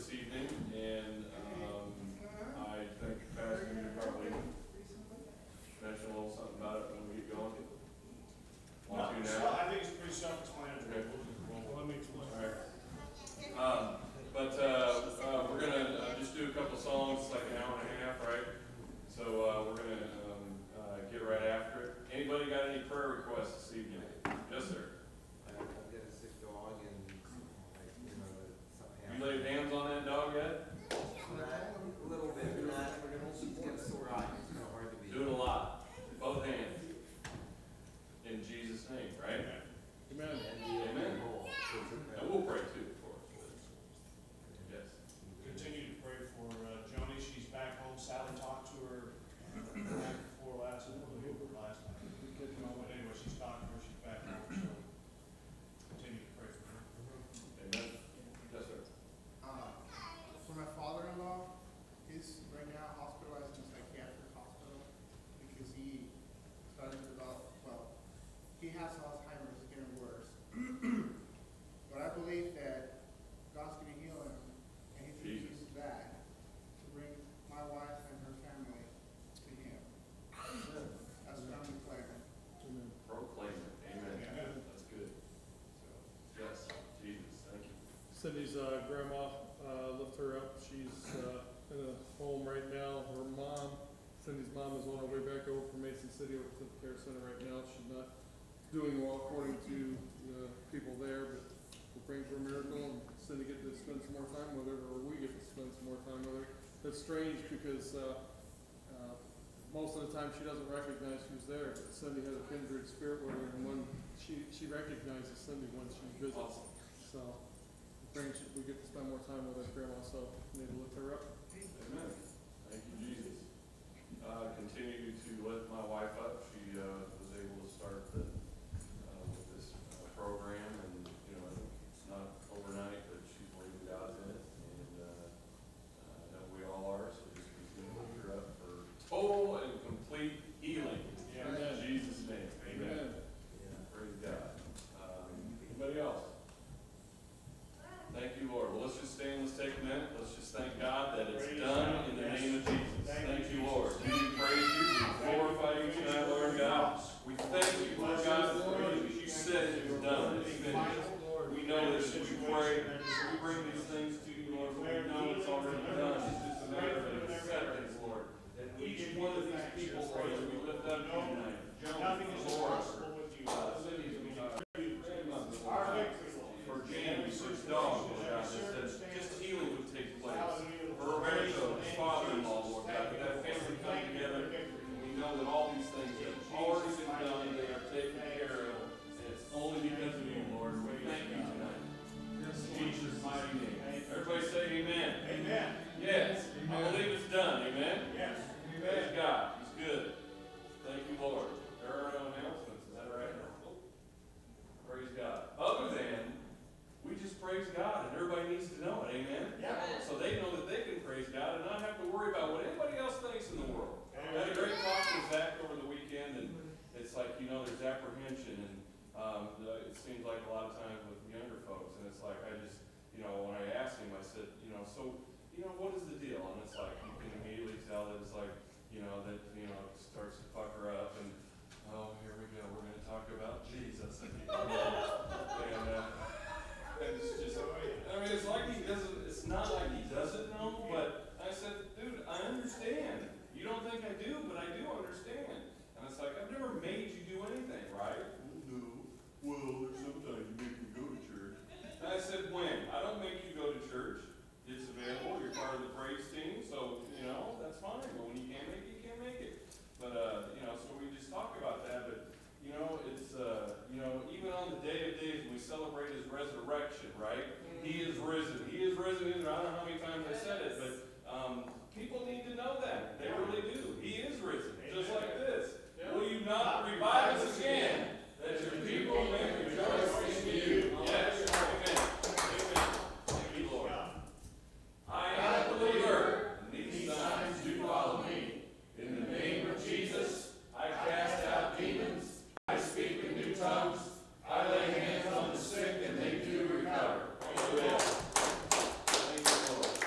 this evening, and I think Pastor can probably mention a little something about it when we get going. I think it's pretty self-explanatory. Well, let me explain. All right. But we're going to just do a couple songs, like an hour and a half, right? So we're going to get right after it. Anybody got any prayer requests this evening? Yes, sir. You laid hands on that dog yet? A little bit. She's got a sore eye. It's kind of hard to beat. Do it a lot. Both hands. In Jesus' name, right? Amen. Amen. And we'll pray too, of course. Yes. Continue to pray for Joni. She's back home. Sally talked to her before last night. But anyway, she's talked to her. She's back home. So continue to pray for her. Amen. Yes, sir. For my father-in-law, he's right now hospitalized in a psychiatric hospital because he started to develop, well, he has Alzheimer's, it's getting worse. But I believe that God's going to heal him, and he's going to use his back to bring my wife and her family to him. That's what I'm declaring. Proclaiming. Amen. Amen. That's good. So, yes, Jesus, thank you. Cindy's grandma. Lift her up. She's in a home right now. Her mom, Cindy's mom, is on her way back over from Mason City over to the care center right now. She's not doing well according to the people there, but we're praying for a miracle, and Cindy get to spend some more time with her, or we get to spend some more time with her. That's strange because most of the time she doesn't recognize who's there, but Cindy has a kindred spirit with her, and when she recognizes Cindy when she visits. So we get to spend more time with our grandma, so we need to lift her up. Amen. Thank you, Jesus. Continue to lift my wife up. She was able to start with this program, and you know, it's not overnight, but she's believing God's in it, and I know we all are. So just continue to lift her up for total and complete healing. Yeah. Amen. In Jesus' name. Amen. Yeah. Praise God. Anybody else? Thank you, Lord. Well, let's just stand. Let's take a minute. Let's just thank God that it's done in the name of Jesus. Thank you, Lord. We praise you. We glorify you tonight, Lord God. We thank you, Lord God, for you said it was done. Amen. We know that as we pray, we bring these things to you, Lord. We know it's already done. It's just a matter of acceptance, Lord. That each one of these people, Lord, as we lift up tonight, nothing is impossible with you. Our victory. For Jan, we switched dogs, Lord God, that just healing would take place. For Roberto, his father-in-law, Lord God, that that family come together, and we know that all these things have already been done, they are taken care of, and it's only because of you, Lord. We thank you tonight. In Jesus' mighty name. Everybody say amen. Amen. Yes. Amen. I believe it's done. Amen? Yes. Amen. Praise God. He's good. Thank you, Lord. There are no announcements. Is that right? Praise God. Other than we just praise God, and everybody needs to know it, amen? Yeah. So they know that they can praise God and not have to worry about what anybody else thinks in the world. Amen. I had a great talk with Zach over the weekend, and it's like, you know, there's apprehension, and it seems like a lot of times with younger folks, and it's like I just, you know, when I asked him, I said, you know, so, you know, what is the deal? And it's like, you can immediately tell that it's like, you know, that, you know, it starts to pucker up, and oh, here we go, we're going to talk about Jesus. And, it's just, I mean, it's like he doesn't, it's not like he doesn't know, but I said, dude, I understand. You don't think I do, but I do understand. And it's like, I've never made you do anything, right? No. Well, there's sometimes you make me go to church. And I said, when? I don't make you go to church. It's available. You're part of the praise team, so, you know, that's fine. But when you can't make it, you can't make it. But, you know, so we just talk about that, but you know, it's, you know, even on the Day of Days, we celebrate his resurrection, right? Mm-hmm. He is risen. He is risen. I don't know how many times I said it, but people need to know that. They really do. He is risen. Amen. Just like this. Yeah. Will you not revive us again, that your people may rejoice in you? Yes. Amen. Amen. Thank you, Lord. I am a believer, and these signs do follow me. In the name of Jesus, I cast out demons. I speak in new tongues. I lay hands on the sick, and they do recover. Amen. Thank you, Lord.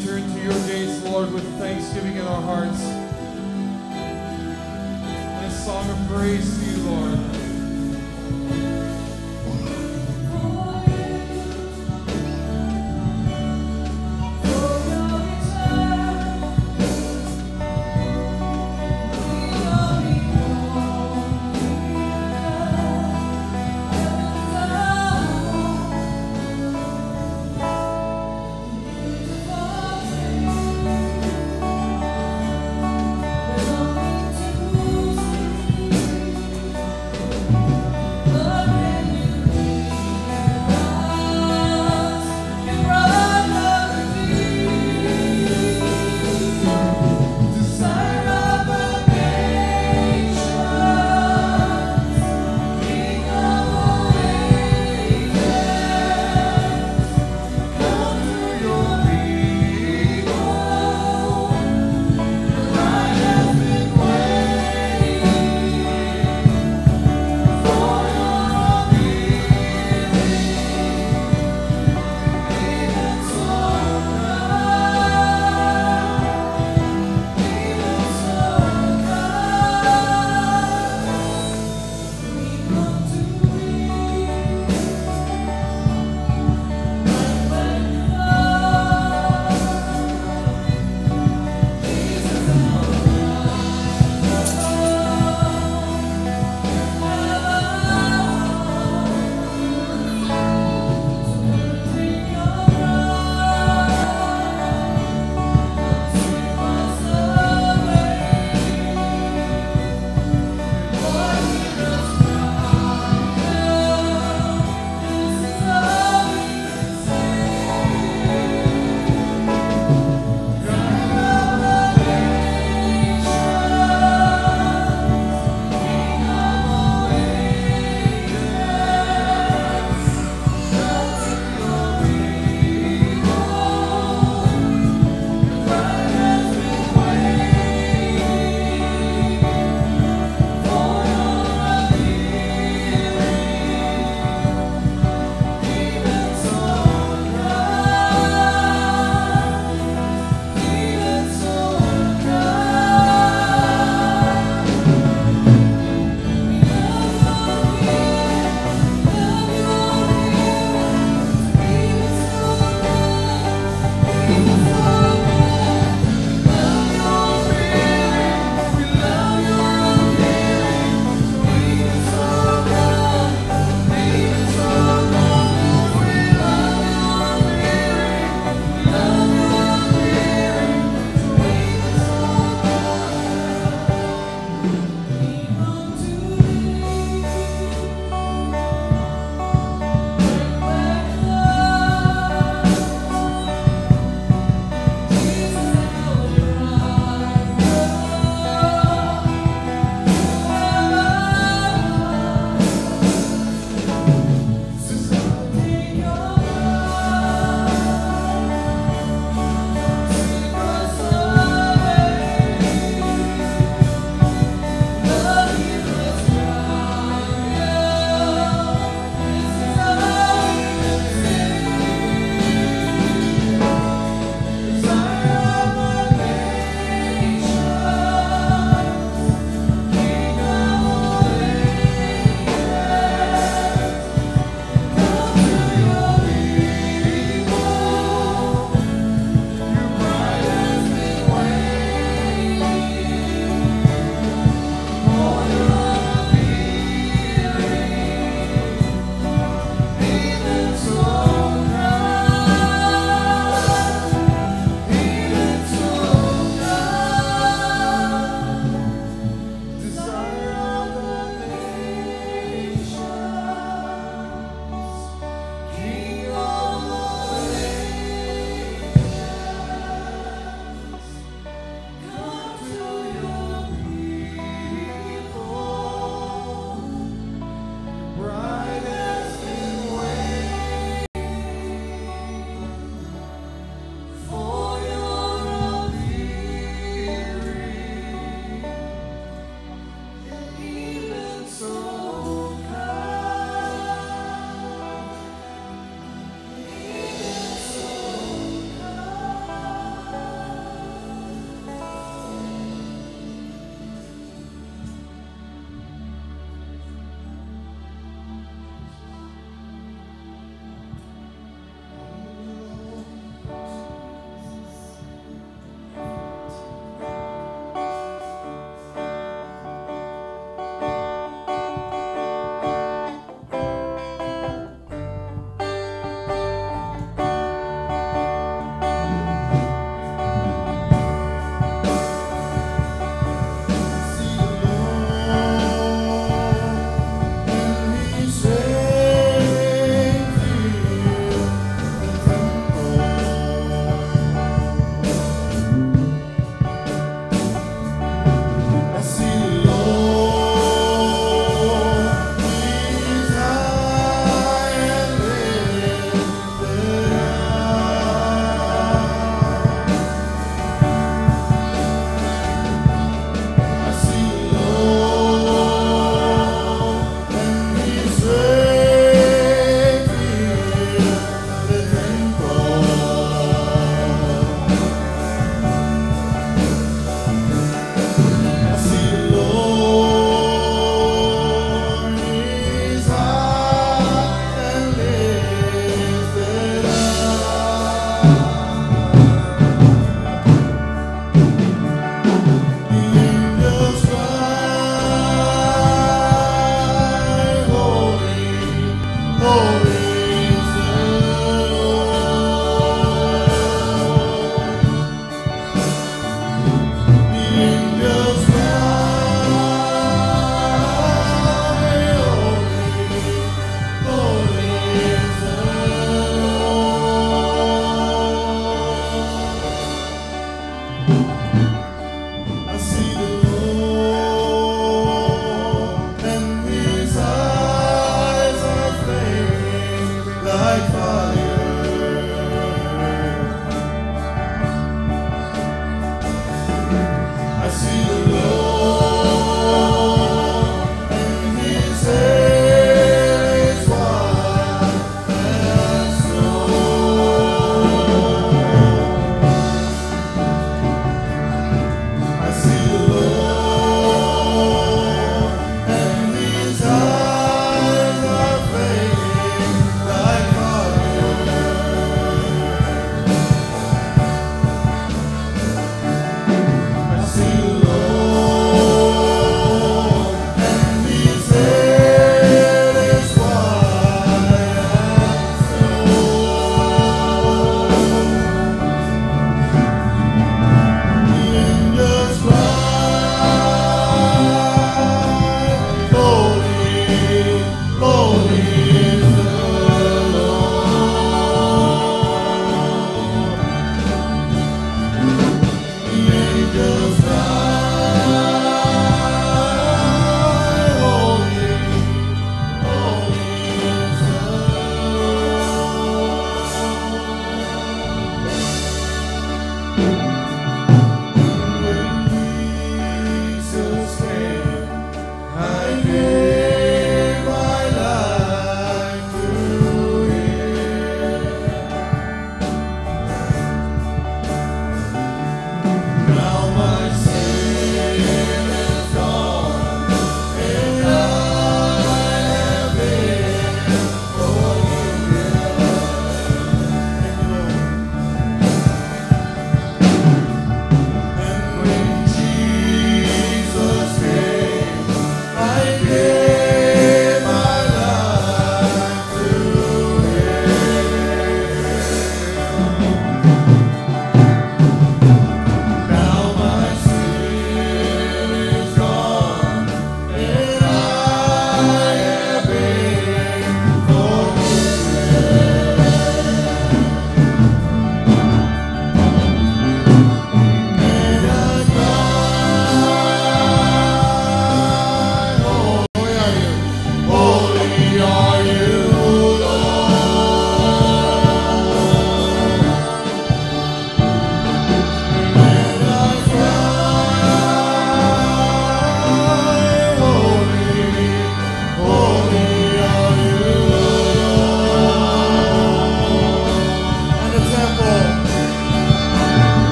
enter into your gates, Lord, with thanksgiving in our hearts and a song of praise to you, Lord.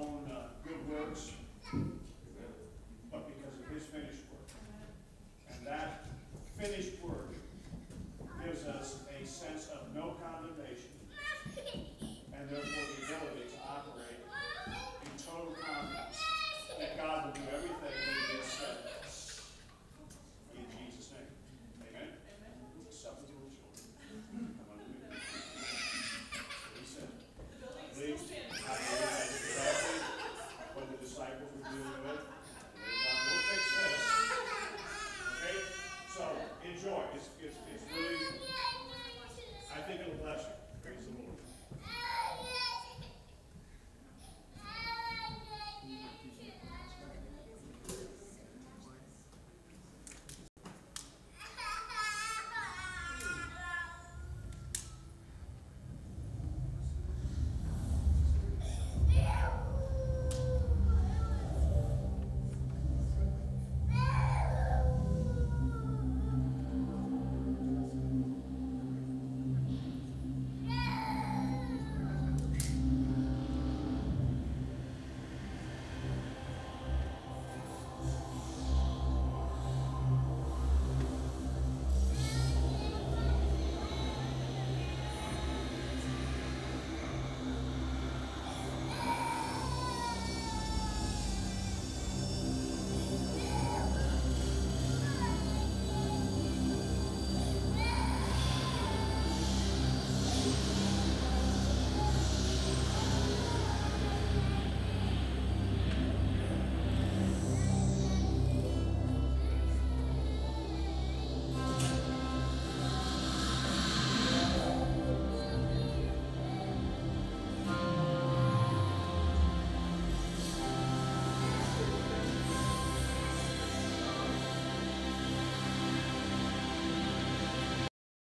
own good works.